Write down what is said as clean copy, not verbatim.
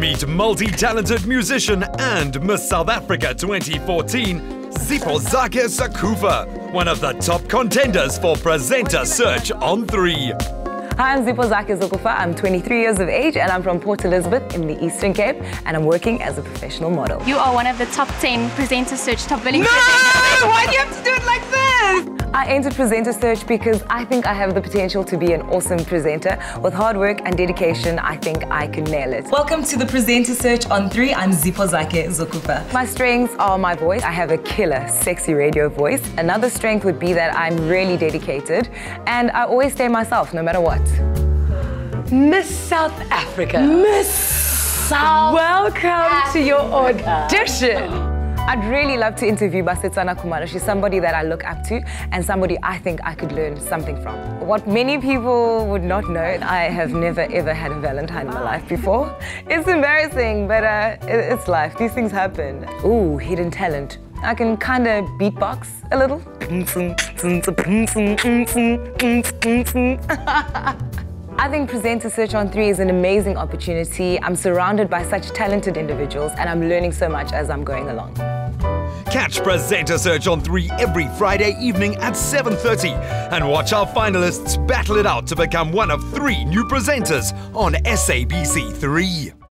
Meet multi-talented musician and Miss South Africa 2014, Ziphozakhe Zakufa, one of the top contenders for Presenter Search on 3. Hi, I'm Ziphozakhe Zakufa. I'm 23 years of age and I'm from Port Elizabeth in the Eastern Cape, and I'm working as a professional model. You are one of the top 10 Presenter Search Top Billing. No! Why do you have to do it like this? I entered Presenter Search because I think I have the potential to be an awesome presenter. With hard work and dedication, I think I can nail it. Welcome to the Presenter Search on 3. I'm Ziphozakhe Zakufa. My strengths are my voice. I have a killer, sexy radio voice. Another strength would be that I'm really dedicated and I always stay myself no matter what. Miss South Africa. Miss South Welcome to your audition. I'd really love to interview Basetsana Kumalo. She's somebody that I look up to and somebody I think I could learn something from. What many people would not know, I have never ever had a Valentine in my life before. It's embarrassing, but it's life. These things happen. Ooh, hidden talent. I can kind of beatbox a little. I think Presenter Search on 3 is an amazing opportunity. I'm surrounded by such talented individuals and I'm learning so much as I'm going along. Catch Presenter Search on 3 every Friday evening at 7:30 and watch our finalists battle it out to become one of 3 new presenters on SABC3.